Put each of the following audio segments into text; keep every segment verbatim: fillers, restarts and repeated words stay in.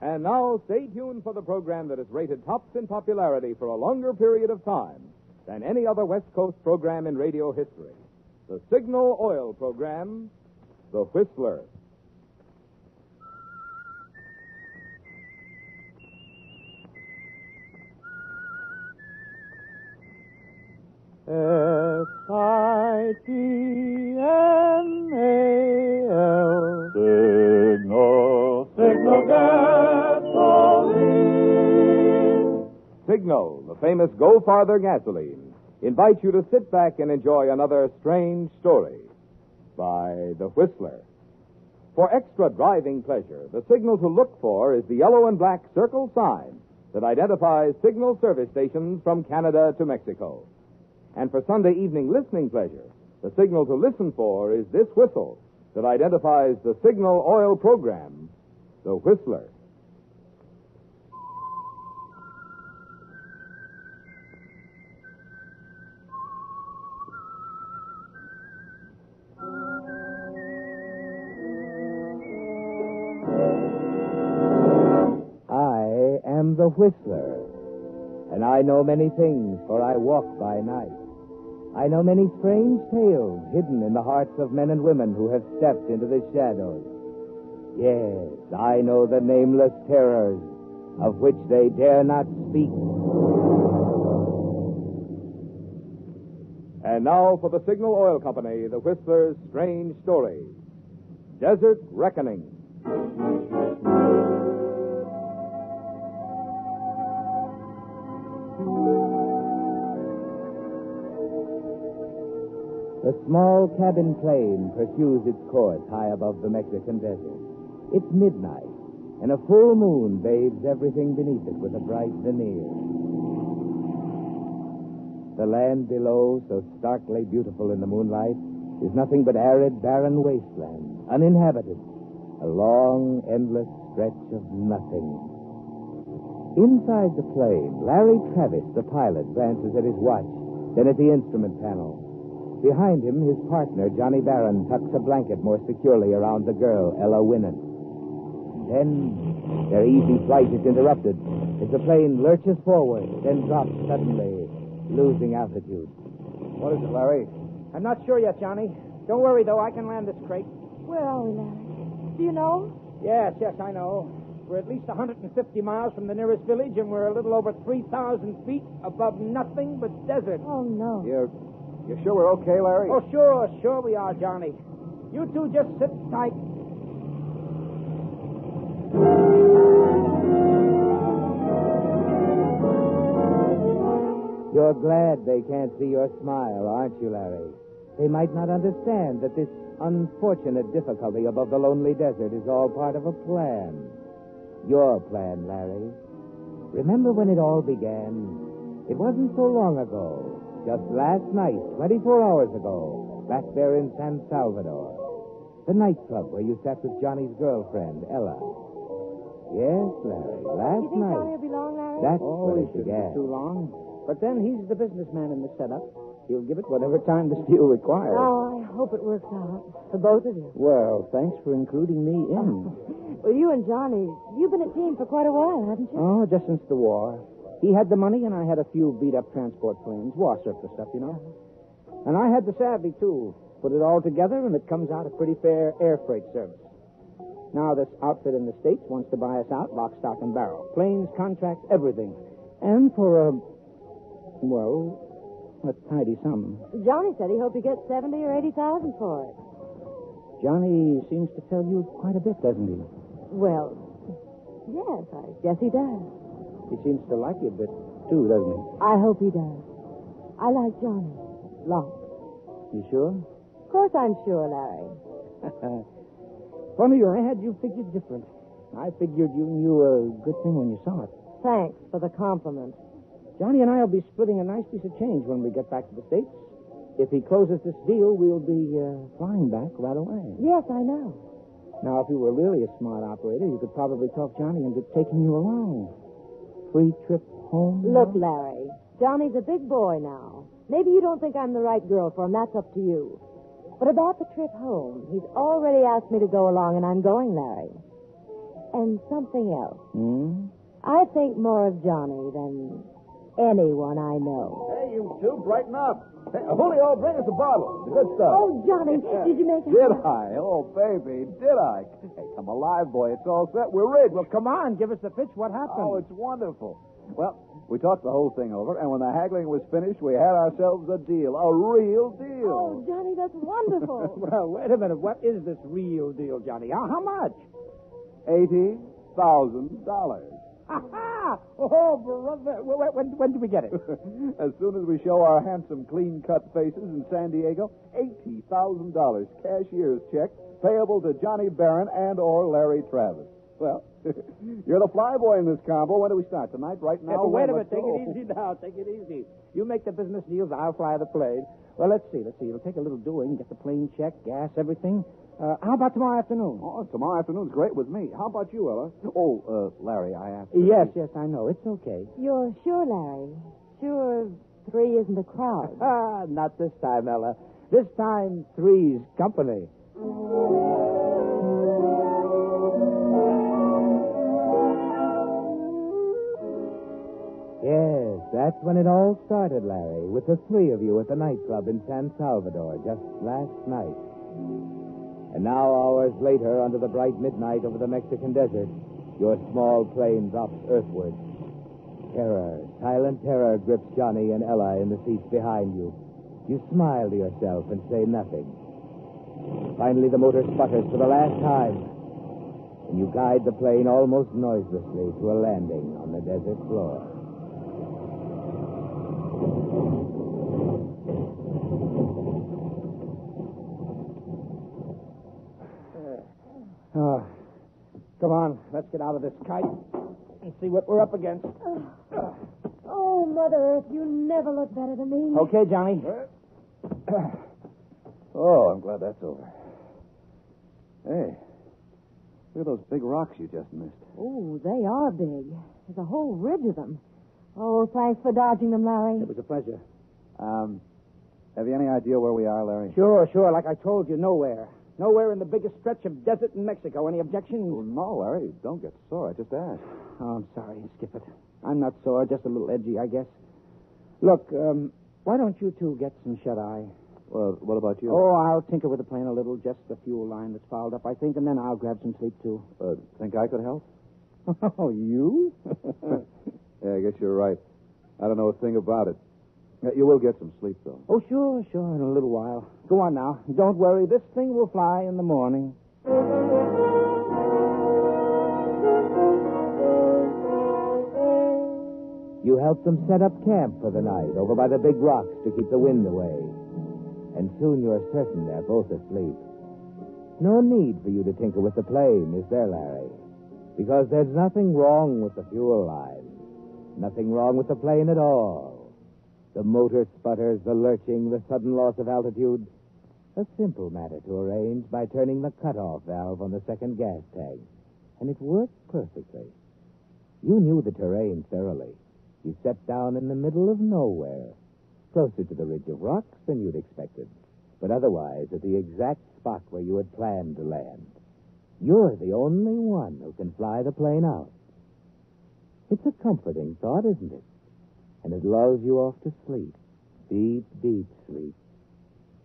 And now, stay tuned for the program that is rated tops in popularity for a longer period of time than any other West Coast program in radio history. The Signal Oil Program, The Whistler. S I G N A L. Signal, Signal Gasoline. Signal, the famous Go Farther gasoline, invites you to sit back and enjoy another strange story by The Whistler. For extra driving pleasure, the signal to look for is the yellow and black circle sign that identifies signal service stations from Canada to Mexico. And for Sunday evening listening pleasure, the signal to listen for is this whistle that identifies the Signal Oil Program, The Whistler. I am the Whistler, and I know many things, for I walk by night. I know many strange tales hidden in the hearts of men and women who have stepped into the shadows. Yes, I know the nameless terrors of which they dare not speak. And now for the Signal Oil Company, The Whistler's strange story, Desert Reckoning. The small cabin plane pursues its course high above the Mexican desert. It's midnight, and a full moon bathes everything beneath it with a bright veneer. The land below, so starkly beautiful in the moonlight, is nothing but arid, barren wasteland, uninhabited, a long, endless stretch of nothing. Inside the plane, Larry Travis, the pilot, glances at his watch, then at the instrument panel. Behind him, his partner, Johnny Barron, tucks a blanket more securely around the girl, Ella Winant. Then their easy flight is interrupted as the plane lurches forward, then drops suddenly, losing altitude. What is it, Larry? I'm not sure yet, Johnny. Don't worry, though. I can land this crate. Where are we, Larry? Do you know? Yes, yes, I know. We're at least one hundred fifty miles from the nearest village, and we're a little over three thousand feet above nothing but desert. Oh, no. You're... You sure we're okay, Larry? Oh, sure, sure we are, Johnny. You two just sit tight. You're glad they can't see your smile, aren't you, Larry? They might not understand that this unfortunate difficulty above the lonely desert is all part of a plan. Your plan, Larry. Remember when it all began? It wasn't so long ago. Just last night, twenty-four hours ago, back there in San Salvador. The nightclub where you sat with Johnny's girlfriend, Ella. Yes, Larry, last night. You think night, Johnny will be long, Larry? That's oh, where it began. Be too long. But then he's the businessman in the setup. He'll give it whatever time the deal requires. Oh, I hope it works out for both of you. Well, thanks for including me in. Well, you and Johnny, you've been a team for quite a while, haven't you? Oh, just since the war. He had the money, and I had a few beat-up transport planes, war surface stuff, you know. And I had the savvy, too. Put it all together, and it comes out a pretty fair air freight service. Now this outfit in the States wants to buy us out, lock, stock, and barrel. Planes, contracts, everything. And for a, well, a tidy sum. Johnny said he hoped to get seventy or eighty thousand for it. Johnny seems to tell you quite a bit, doesn't he? Well, yes, I guess he does. He seems to like you a bit, too, doesn't he? I hope he does. I like Johnny. Lots. You sure? Of course I'm sure, Larry. Funny, I had you figured different. I figured you knew a good thing when you saw it. Thanks for the compliment. Johnny and I will be splitting a nice piece of change when we get back to the States. If he closes this deal, we'll be uh, flying back right away. Yes, I know. Now, if you were really a smart operator, you could probably talk Johnny into taking you along. Free trip home? Look, now? Larry, Johnny's a big boy now. Maybe you don't think I'm the right girl for him. That's up to you. But about the trip home, he's already asked me to go along, and I'm going, Larry. and something else. Hmm? I think more of Johnny than anyone I know. Hey, you two, brighten up. Hey, Julio, bring us a bottle. Good stuff. Oh, Johnny, did you make it? Did I? Oh, baby, did I? Hey, come alive, boy. It's all set. We're ready. Well, come on. Give us the pitch. What happened? Oh, it's wonderful. Well, we talked the whole thing over, and when the haggling was finished, we had ourselves a deal, a real deal. Oh, Johnny, that's wonderful. Well, wait a minute. What is this real deal, Johnny? How, how much? eighty thousand dollars. Ha-ha! Oh, brother. When, when, when do we get it? As soon as we show our handsome, clean-cut faces in San Diego, eighty thousand dollars cashier's check payable to Johnny Barron and or Larry Travis. Well, you're the fly boy in this combo. When do we start? Tonight, right now? Yeah, but wait a minute. Take it easy now. Take it easy. You make the business deals. I'll fly the plane. Well, let's see. Let's see. It'll take a little doing. Get the plane check, gas, everything. Uh, how about tomorrow afternoon? Oh, tomorrow afternoon's great with me. How about you, Ella? Oh, uh, Larry, I asked. Yes, me. yes, I know. It's okay. You're sure, Larry? Sure three isn't a crowd. Ah, not this time, Ella. This time, three's company. Yes, that's when it all started, Larry, with the three of you at the nightclub in San Salvador just last night. And now, hours later, under the bright midnight over the Mexican desert, your small plane drops earthward. Terror, silent terror grips Johnny and Ella in the seats behind you. You smile to yourself and say nothing. Finally, the motor sputters for the last time, and you guide the plane almost noiselessly to a landing on the desert floor. Oh, come on, let's get out of this kite and see what we're up against. Oh, oh Mother Earth, you never look better than me. Okay, Johnny. Oh, I'm glad that's over. Hey, look at those big rocks you just missed. Oh, they are big. There's a whole ridge of them. Oh, thanks for dodging them, Larry. It was a pleasure. Um, have you any idea where we are, Larry? Sure, sure. Like I told you, nowhere. Nowhere in the biggest stretch of desert in Mexico. Any objections? Oh, no, Larry. Don't get sore. I just asked. Oh, I'm sorry. Skip it. I'm not sore. Just a little edgy, I guess. Look, um, why don't you two get some shut-eye? Well, what about you? Oh, I'll tinker with the plane a little, just the fuel line that's fouled up, I think, and then I'll grab some sleep, too. Uh, think I could help? Oh, you? Yeah, I guess you're right. I don't know a thing about it. You will get some sleep, though. Oh, sure, sure, in a little while. Go on now. Don't worry. This thing will fly in the morning. You help them set up camp for the night over by the big rocks to keep the wind away. And soon you're certain they're both asleep. No need for you to tinker with the plane, is there, Larry? Because there's nothing wrong with the fuel line. Nothing wrong with the plane at all. The motor sputters, the lurching, the sudden loss of altitude. A simple matter to arrange by turning the cutoff valve on the second gas tank. And it worked perfectly. You knew the terrain thoroughly. You set down in the middle of nowhere, closer to the ridge of rocks than you'd expected, but otherwise at the exact spot where you had planned to land. You're the only one who can fly the plane out. It's a comforting thought, isn't it? And it lulls you off to sleep, deep, deep sleep,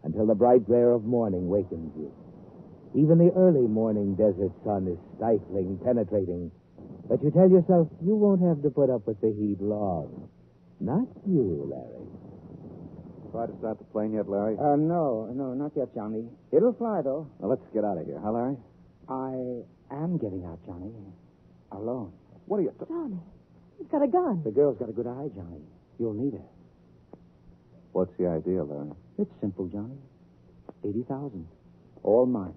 until the bright glare of morning wakens you. Even the early morning desert sun is stifling, penetrating, but you tell yourself you won't have to put up with the heat long. Not you, Larry. Try to start the plane yet, Larry? Uh, no, no, not yet, Johnny. It'll fly, though. Well, let's get out of here, huh, Larry? I am getting out, Johnny. Alone. What are you... Th- Johnny, he's got a gun. The girl's got a good eye, Johnny. You'll need her. What's the idea, Larry? It's simple, Johnny. eighty thousand dollars. All mine.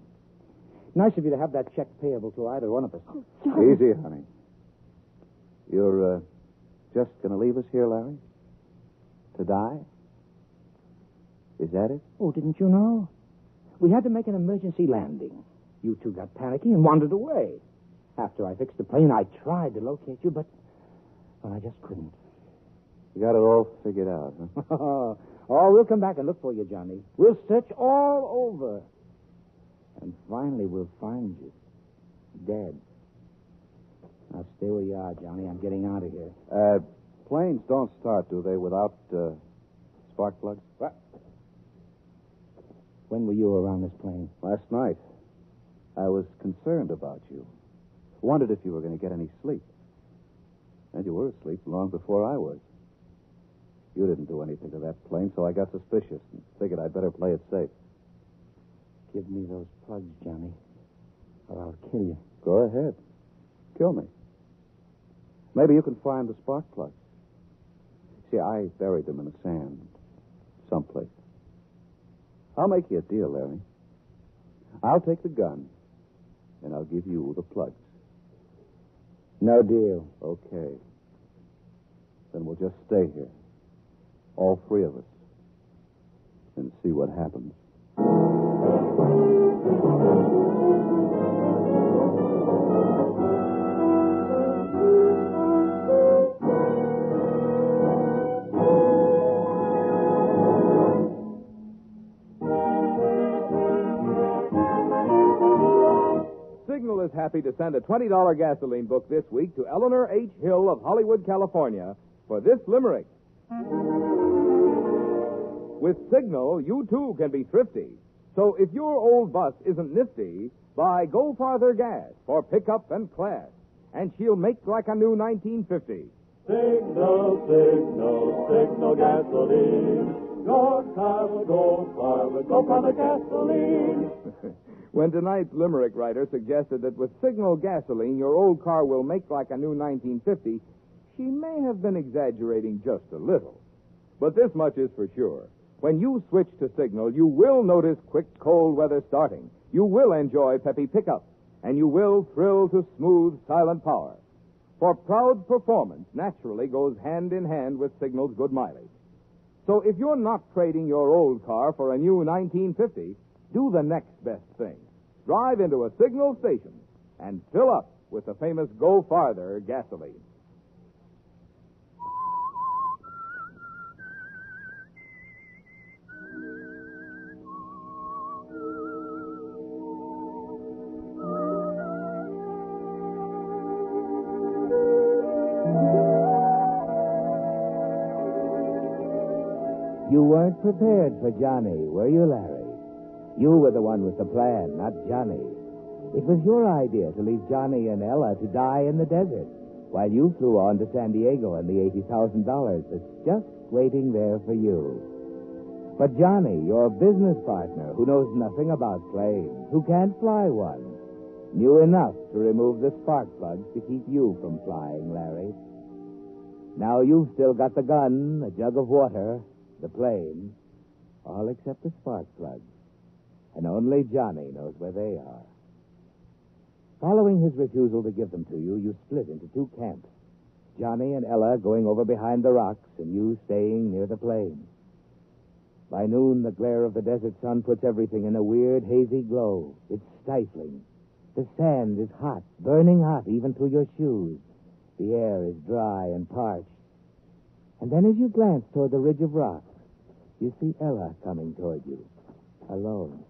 Nice of you to have that check payable to either one of us. Oh, Johnny. Easy, honey. You're uh, just going to leave us here, Larry? To die? Is that it? Oh, didn't you know? We had to make an emergency landing. You two got panicky and wandered away. After I fixed the plane, I tried to locate you, but well, I just couldn't. You got it all figured out, huh? Oh, we'll come back and look for you, Johnny. We'll search all over. And finally, we'll find you. Dead. Now, stay where you are, Johnny. I'm getting out of here. Uh, planes don't start, do they, without uh, spark plugs? What? When were you around this plane? Last night. I was concerned about you. Wondered if you were going to get any sleep. And you were asleep long before I was. You didn't do anything to that plane, so I got suspicious and figured I'd better play it safe. Give me those plugs, Johnny, or I'll kill you. Go ahead. Kill me. Maybe you can find the spark plugs. See, I buried them in the sand someplace. I'll make you a deal, Larry. I'll take the gun, and I'll give you the plugs. No deal. Okay. Then we'll just stay here, all three of us, and see what happens. Signal is happy to send a twenty dollars gasoline book this week to Eleanor H. Hill of Hollywood, California, for this limerick. With Signal, you too can be thrifty. So if your old bus isn't nifty, buy Go Farther Gas for pickup and class, and she'll make like a new nineteen fifty. Signal, Signal, Signal gasoline. Your car will go farther, go farther gasoline. When tonight's limerick writer suggested that with Signal gasoline, your old car will make like a new nineteen fifty, she may have been exaggerating just a little. But this much is for sure. When you switch to Signal, you will notice quick cold weather starting. You will enjoy peppy pickup, and you will thrill to smooth, silent power. For proud performance naturally goes hand in hand with Signal's good mileage. So if you're not trading your old car for a new nineteen fifty, do the next best thing. Drive into a Signal station and fill up with the famous Go Farther gasoline. You weren't prepared for Johnny, were you, Larry? You were the one with the plan, not Johnny. It was your idea to leave Johnny and Ella to die in the desert while you flew on to San Diego and the eighty thousand dollars that's just waiting there for you. But Johnny, your business partner, who knows nothing about planes, who can't fly one, knew enough to remove the spark plugs to keep you from flying, Larry. Now you've still got the gun, a jug of water, the plane, all except the spark plugs, and only Johnny knows where they are. Following his refusal to give them to you, you split into two camps, Johnny and Ella going over behind the rocks and you staying near the plane. By noon, the glare of the desert sun puts everything in a weird, hazy glow. It's stifling. The sand is hot, burning hot even to your shoes. The air is dry and parched. And then as you glance toward the ridge of rocks, you see Ella coming toward you, alone.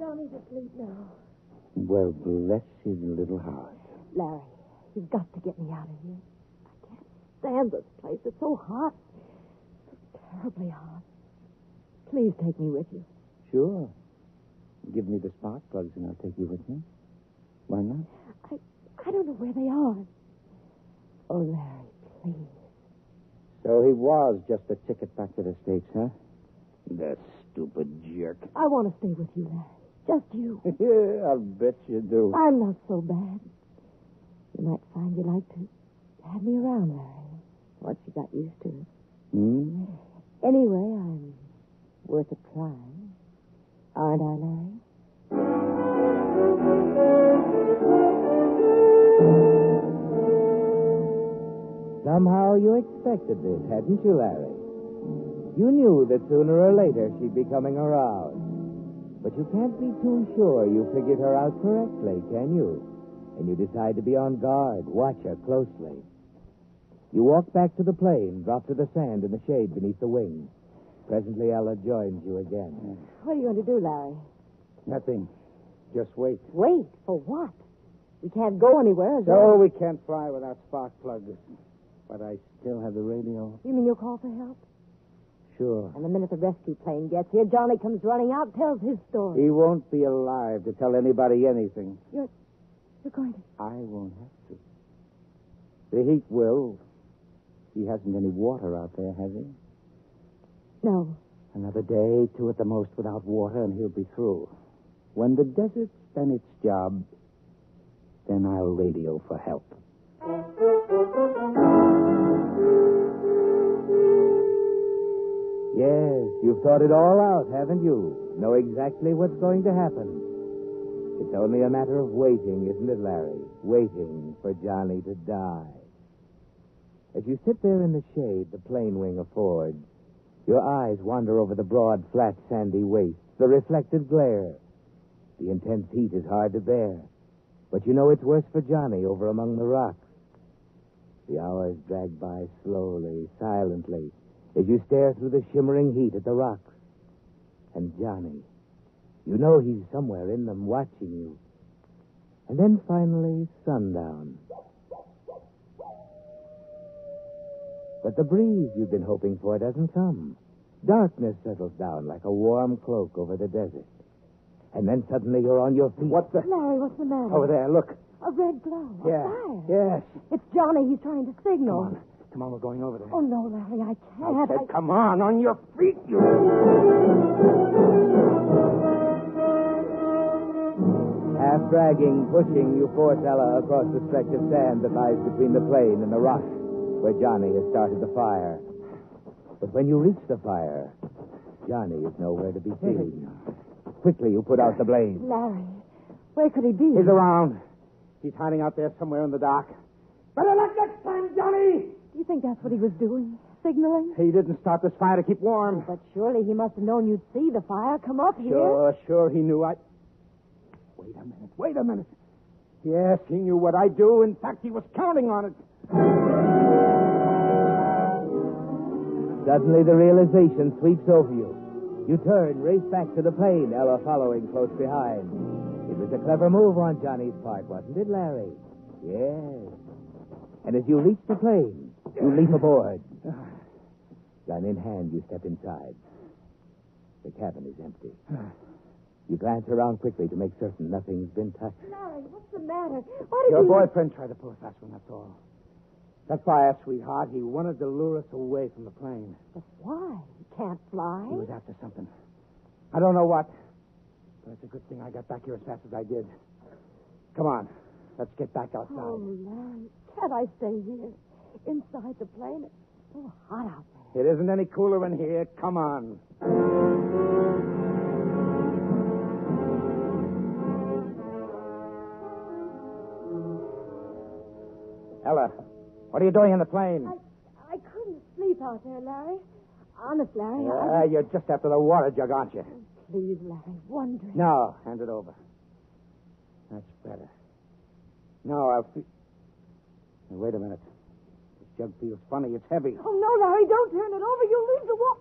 Johnny's asleep now. Well, bless his little heart. Larry, you've got to get me out of here. I can't stand this place. It's so hot. So terribly hot. Please take me with you. Sure. Give me the spark plugs and I'll take you with me. Why not? I, I don't know where they are. Oh, Larry, please. So he was just a ticket back to the States, huh? The stupid jerk. I want to stay with you, Larry. Just you. Yeah, I'll bet you do. I'm not so bad. You might find you like to have me around, Larry, once you got used to it. Hmm? Anyway, I'm worth a try. Aren't I, Larry? Somehow you expected this, hadn't you, Larry? You knew that sooner or later she'd be coming around. But you can't be too sure you figured her out correctly, can you? And you decide to be on guard, watch her closely. You walk back to the plane, drop to the sand in the shade beneath the wings. Presently, Ella joins you again. What are you going to do, Larry? Nothing. Just wait. Wait? For what? We can't go anywhere, is no, we can't fly without spark plugs. But I still have the radio. You mean you'll call for help? Sure. And the minute the rescue plane gets here, Johnny comes running out, tells his story. He won't be alive to tell anybody anything. You're, you're going to... I won't have to. The heat will. He hasn't any water out there, has he? No. Another day, two at the most, without water, and he'll be through. When the desert's done its job, then I'll radio for help. Yes, you've thought it all out, haven't you? Know exactly what's going to happen. It's only a matter of waiting, isn't it, Larry? Waiting for Johnny to die. As you sit there in the shade the plane wing affords, your eyes wander over the broad, flat, sandy waste, the reflected glare. The intense heat is hard to bear, but you know it's worse for Johnny over among the rocks. The hours drag by slowly, silently, as you stare through the shimmering heat at the rocks. And Johnny, you know he's somewhere in them watching you. And then finally, sundown. But the breeze you've been hoping for doesn't come. Darkness settles down like a warm cloak over the desert. And then suddenly you're on your feet. What the... Larry, what's the matter? Over there, look. A red glow. Yeah. Yes. It's Johnny. He's trying to signal. Come on. Come on, we're going over there. Oh, no, Larry, I can't. I said, I... come on, on your feet, you... Half dragging, pushing, you force Ella across the stretch of sand that lies between the plain and the rock, where Johnny has started the fire. But when you reach the fire, Johnny is nowhere to be seen. Quickly, you put out the blaze. Larry, where could he be? He's around. He's hiding out there somewhere in the dark. Better luck next time, Johnny! Do you think that's what he was doing? Signaling? He didn't start this fire to keep warm. But surely he must have known you'd see the fire come up here. Sure, sure, he knew I... Wait a minute, wait a minute. Yes, he knew what I do. In fact, he was counting on it. Suddenly the realization sweeps over you. You turn, race back to the plane, Ella following close behind. It was a clever move on Johnny's part, wasn't it, Larry? Yes. And as you reach the plane, you leap aboard. Gun in hand, you step inside. The cabin is empty. You glance around quickly to make certain nothing's been touched. Larry, what's the matter? Why did Your you... boyfriend tried to pull a fast one, that's all. That fire, sweetheart, he wanted to lure us away from the plane. But why? He can't fly. He was after something. I don't know what, but it's a good thing I got back here as fast as I did. Come on, let's get back outside. Oh, man, can't I stay here? Inside the plane? It's so hot out there. It isn't any cooler in here. Come on. Ella. What are you doing in the plane? I, I couldn't sleep out there, Larry. Honest, Larry, uh, I... You're just after the water jug, aren't you? Oh, please, Larry, one drink. No, hand it over. That's better. No, I'll... Fe- now, wait a minute. This jug feels funny. It's heavy. Oh, no, Larry, don't turn it over. You'll leave the water.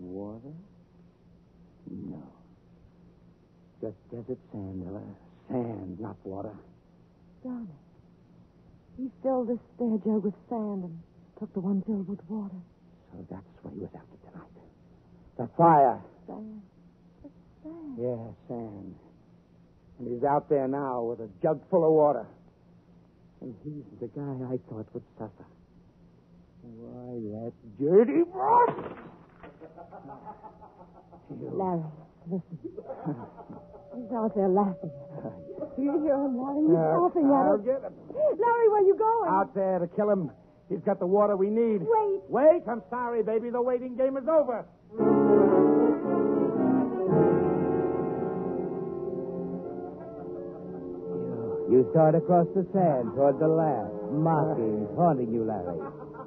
Water? No. Just desert sand, Ella. Sand, not water. Johnny. He filled this spare jug with sand and took the one filled with water. So that's what he was after tonight. The fire. Sand. The sand. Yeah, sand. And he's out there now with a jug full of water. And he's the guy I thought would suffer. Why, that dirty rock! Larry, listen. He's out there laughing. Do you hear him, Larry? He's uh, laughing at I'll him. Get him. Larry, where are you going? Out there to kill him. He's got the water we need. Wait. Wait, I'm sorry, baby. The waiting game is over. You start across the sand toward the land, mocking, taunting you, Larry.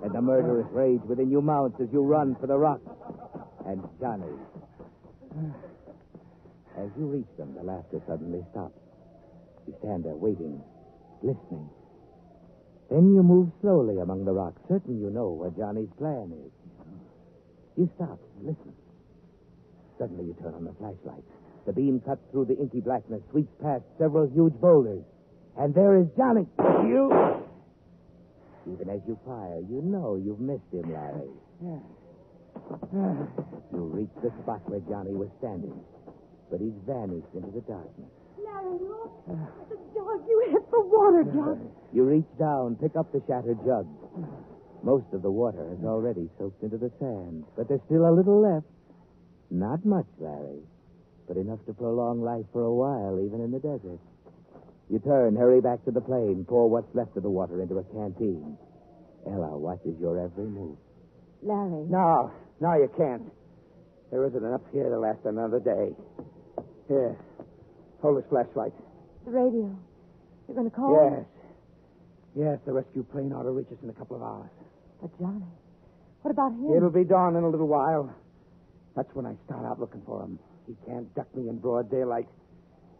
And the murderous rage within you mounts as you run for the rocks. And Johnny. As you reach them, the laughter suddenly stops. You stand there waiting, listening. Then you move slowly among the rocks, certain you know where Johnny's plan is. You stop and listen. Suddenly you turn on the flashlight. The beam cuts through the inky blackness, sweeps past several huge boulders. And there is Johnny. You... Even as you fire, you know you've missed him, Larry. You reach the spot where Johnny was standing, but he's vanished into the darkness. Larry, look. The dog, you hit the water jug. You reach down, pick up the shattered jug. Most of the water has already soaked into the sand, but there's still a little left. Not much, Larry, but enough to prolong life for a while, even in the desert. You turn, hurry back to the plane, pour what's left of the water into a canteen. Ella watches your every move. Larry. No, no, you can't. There isn't enough here to last another day. Here, hold this flashlight. The radio. You're going to call Yes. It? Yes, the rescue plane ought to reach us in a couple of hours. But Johnny, what about him? It'll be dawn in a little while. That's when I start out looking for him. He can't duck me in broad daylight.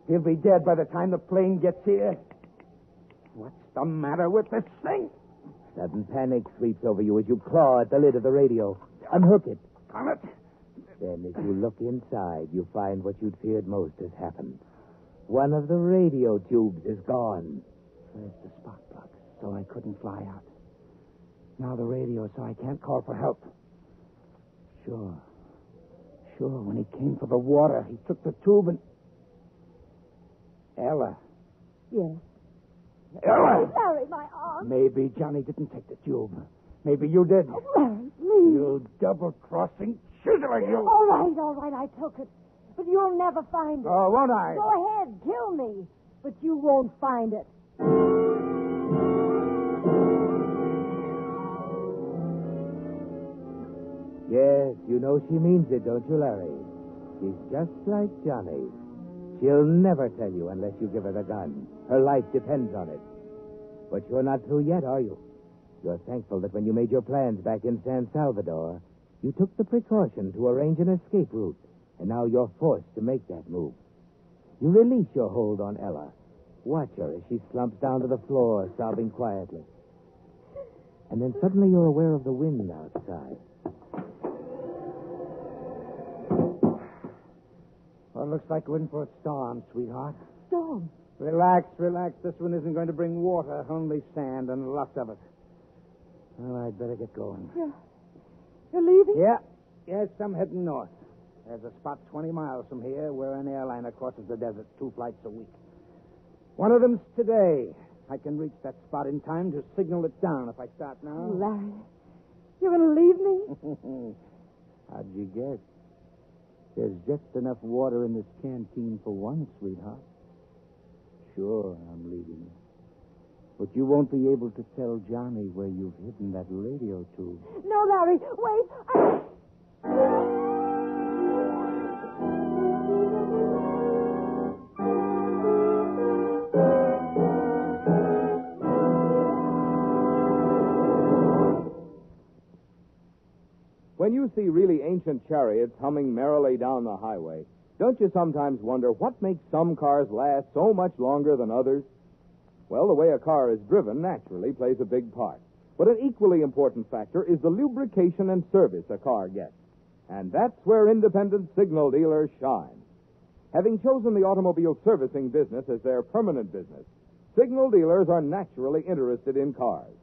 He'll be dead by the time the plane gets here. What's the matter with this thing? Sudden panic sweeps over you as you claw at the lid of the radio. Unhook it. Darn it. Then as you look inside, you find what you'd feared most has happened. One of the radio tubes is gone. First the spark plug, so I couldn't fly out. Now the radio, so I can't call for help. Sure. Sure, when he came for the water, he took the tube and... Ella. Yes. Ella! Larry, my arm. Maybe Johnny didn't take the tube. Maybe you did. Oh, Larry, please. You double-crossing chiseler, you. All right, all right, I took it. But you'll never find it. Oh, won't I? Go ahead, kill me. But you won't find it. Yes, you know she means it, don't you, Larry? She's just like Johnny. She'll never tell you unless you give her the gun. Her life depends on it. But you're not through yet, are you? You're thankful that when you made your plans back in San Salvador, you took the precaution to arrange an escape route, and now you're forced to make that move. You release your hold on Ella. Watch her as she slumps down to the floor, sobbing quietly. And then suddenly you're aware of the wind outside. Well, it looks like we're in for a storm, sweetheart. Storm? Relax, relax. This one isn't going to bring water, only sand and lots of it. Well, I'd better get going. You're, you're leaving? Yeah. Yes, I'm heading north. There's a spot twenty miles from here where an airliner crosses the desert two flights a week. One of them's today. I can reach that spot in time to signal it down if I start now. Larry, you're going to leave me? How'd you guess? There's just enough water in this canteen for one, sweetheart. Sure, I'm leaving you. But you won't be able to tell Johnny where you've hidden that radio tube. No, Larry, wait. I... When you see really ancient chariots humming merrily down the highway, don't you sometimes wonder what makes some cars last so much longer than others? Well, the way a car is driven naturally plays a big part. But an equally important factor is the lubrication and service a car gets. And that's where independent signal dealers shine. Having chosen the automobile servicing business as their permanent business, signal dealers are naturally interested in cars.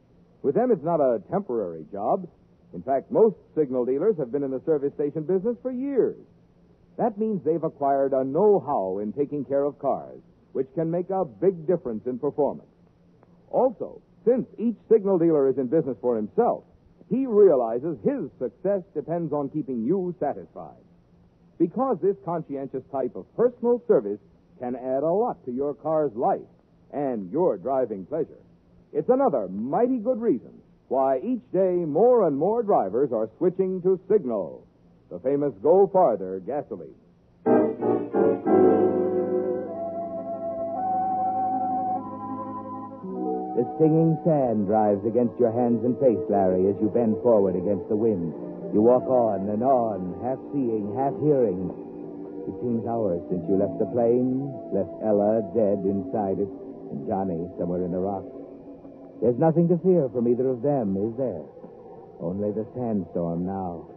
With them, it's not a temporary job. In fact, most signal dealers have been in the service station business for years. That means they've acquired a know-how in taking care of cars, which can make a big difference in performance. Also, since each signal dealer is in business for himself, he realizes his success depends on keeping you satisfied. Because this conscientious type of personal service can add a lot to your car's life and your driving pleasure, it's another mighty good reason why each day more and more drivers are switching to Signal, the famous Go Farther gasoline. The stinging sand drives against your hands and face, Larry, as you bend forward against the wind. You walk on and on, half seeing, half hearing. It seems hours since you left the plane, left Ella dead inside it, and Johnny somewhere in the rocks. There's nothing to fear from either of them, is there? Only the sandstorm now.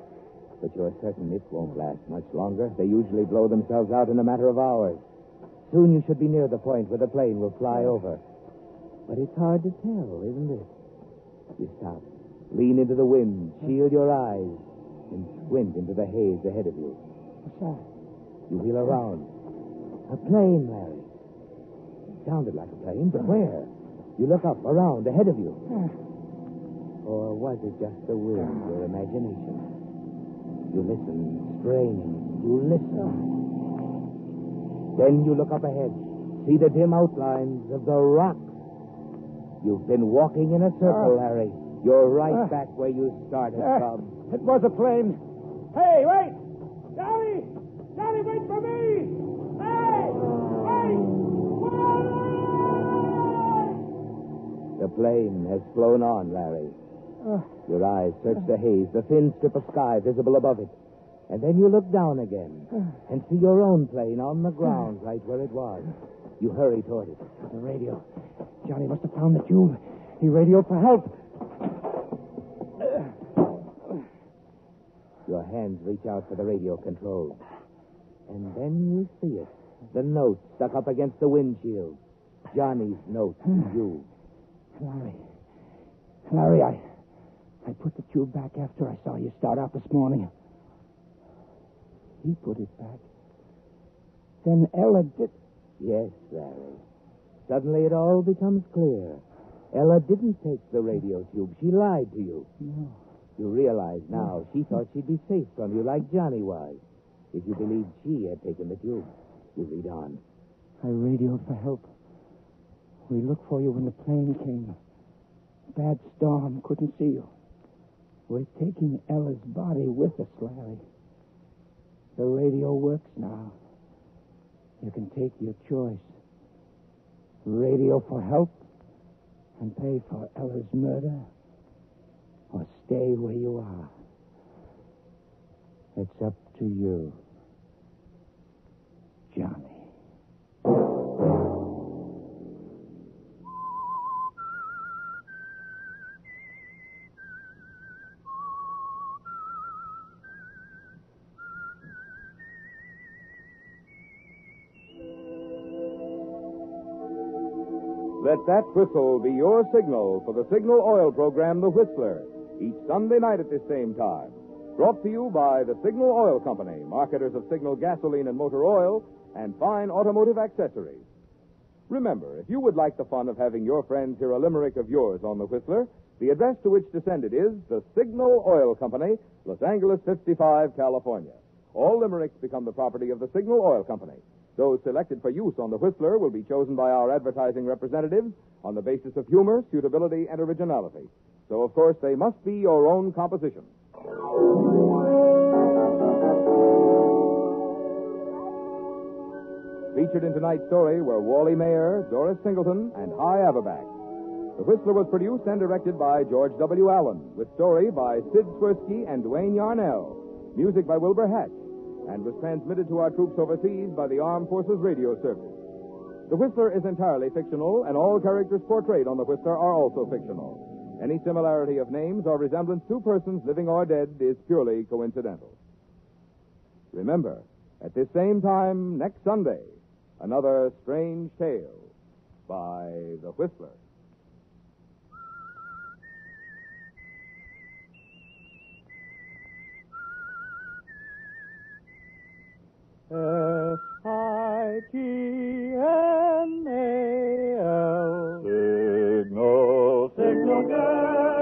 But you're certain it won't last much longer. They usually blow themselves out in a matter of hours. Soon you should be near the point where the plane will fly over. But it's hard to tell, isn't it? You stop, lean into the wind, shield your eyes, and squint into the haze ahead of you. What's that? You wheel around. A plane, Larry. It sounded like a plane, but where? You look up, around, ahead of you. Or was it just the wind, your imagination? You listen, straining. You listen. Then you look up ahead, see the dim outlines of the rocks. You've been walking in a circle, uh, Larry. You're right uh, back where you started uh, from. It was a plane. Hey, wait! Johnny! Johnny, wait for me! Hey! Wait! Wait! The plane has flown on, Larry. Uh, Your eyes search the haze, the thin strip of sky visible above it. And then you look down again uh, and see your own plane on the ground right where it was. You hurry toward it. The radio. Johnny must have found the tube. He radioed for help. Your hands reach out for the radio control. And then you see it. The note stuck up against the windshield. Johnny's note to you. Larry. Larry, I... I put the tube back after I saw you start out this morning. He put it back. Then Ella did... Yes, Larry. Suddenly it all becomes clear. Ella didn't take the radio tube. She lied to you. No. You realize now she thought she'd be safe from you like Johnny was. If you believed she had taken the tube. You read on. I radioed for help. We looked for you when the plane came. Bad storm. Couldn't see you. We're taking Ella's body with us, Larry. The radio works now. You can take your choice. Radio for help and pay for Ella's murder, or stay where you are. It's up to you, Johnny. Let that whistle be your signal for the Signal Oil program, The Whistler, each Sunday night at this same time. Brought to you by the Signal Oil Company, marketers of Signal gasoline and motor oil, and fine automotive accessories. Remember, if you would like the fun of having your friends hear a limerick of yours on The Whistler, the address to which to send it is the Signal Oil Company, Los Angeles fifty-five, California. All limericks become the property of the Signal Oil Company. Those selected for use on The Whistler will be chosen by our advertising representatives on the basis of humor, suitability, and originality. So, of course, they must be your own composition. Featured in tonight's story were Wally Mayer, Doris Singleton, and Hugh Aberbach. The Whistler was produced and directed by George W. Allen, with story by Sid Swirsky and Dwayne Yarnell. Music by Wilbur Hatch. And was transmitted to our troops overseas by the Armed Forces Radio Service. The Whistler is entirely fictional, and all characters portrayed on The Whistler are also fictional. Any similarity of names or resemblance to persons living or dead is purely coincidental. Remember, at this same time next Sunday, another strange tale by The Whistler. S I G N A L. Signal. Signal.